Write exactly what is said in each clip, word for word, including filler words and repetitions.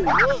Woohoo!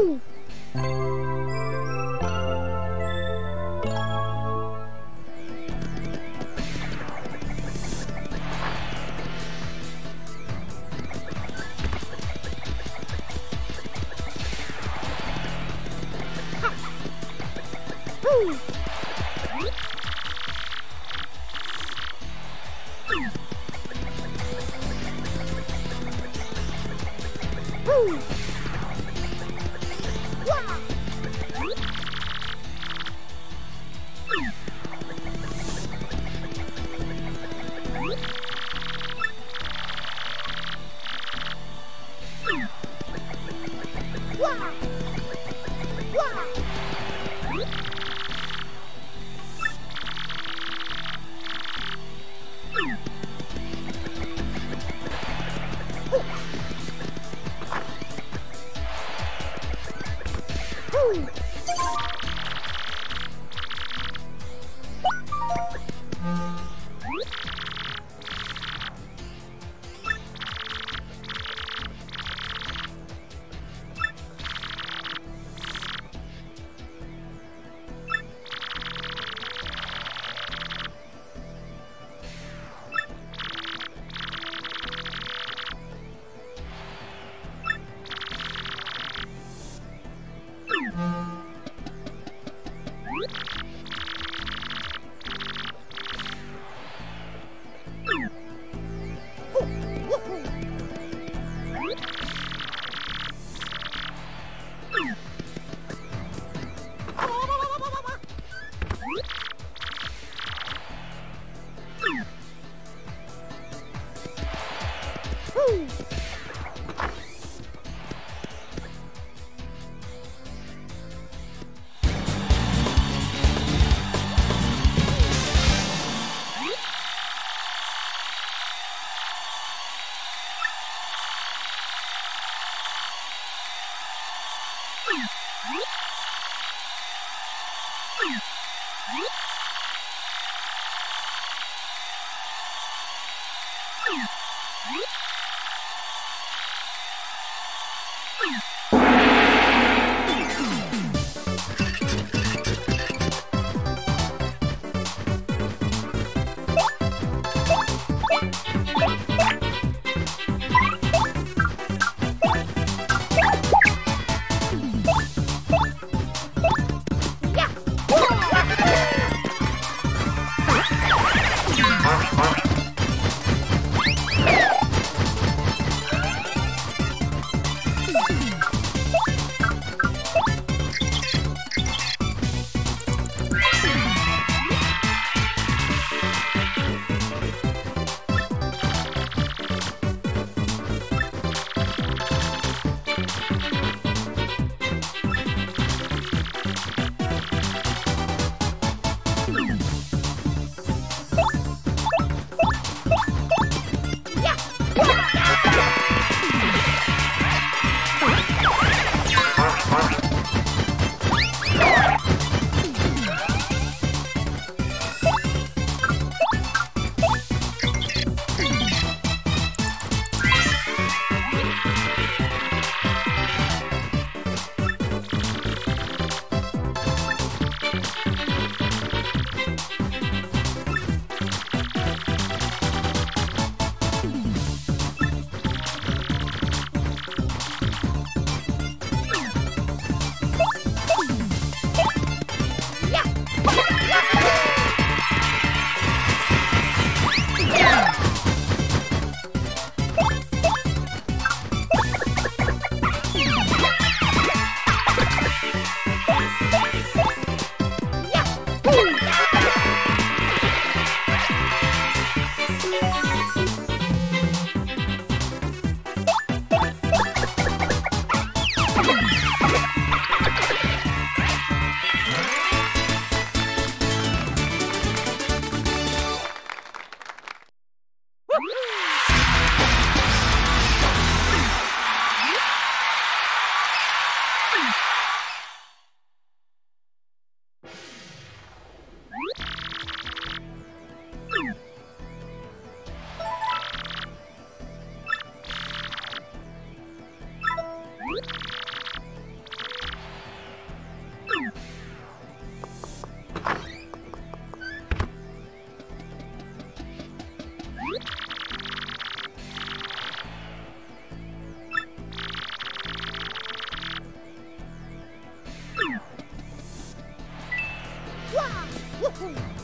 Woo! Woohoo!